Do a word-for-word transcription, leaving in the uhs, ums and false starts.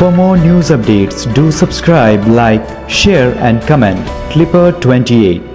For more news updates, do subscribe, like, share and comment. Clipper twenty-eight.